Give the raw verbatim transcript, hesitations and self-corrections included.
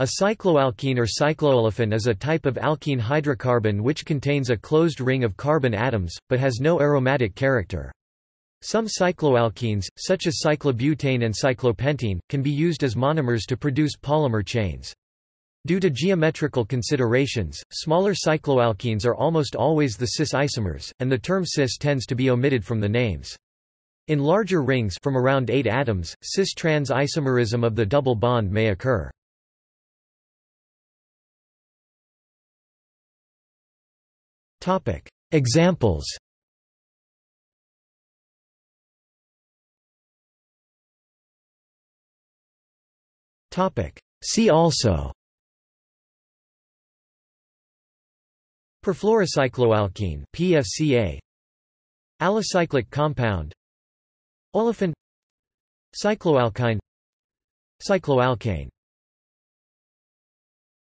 A cycloalkene or cycloolefin is a type of alkene hydrocarbon which contains a closed ring of carbon atoms, but has no aromatic character. Some cycloalkenes, such as cyclobutane and cyclopentene, can be used as monomers to produce polymer chains. Due to geometrical considerations, smaller cycloalkenes are almost always the cis isomers, and the term cis tends to be omitted from the names. In larger rings from around eight atoms, cis-trans isomerism of the double bond may occur. Examples. See also: perfluorocycloalkene (P F C A), allocyclic compound, olefin, cycloalkyne, cycloalkane.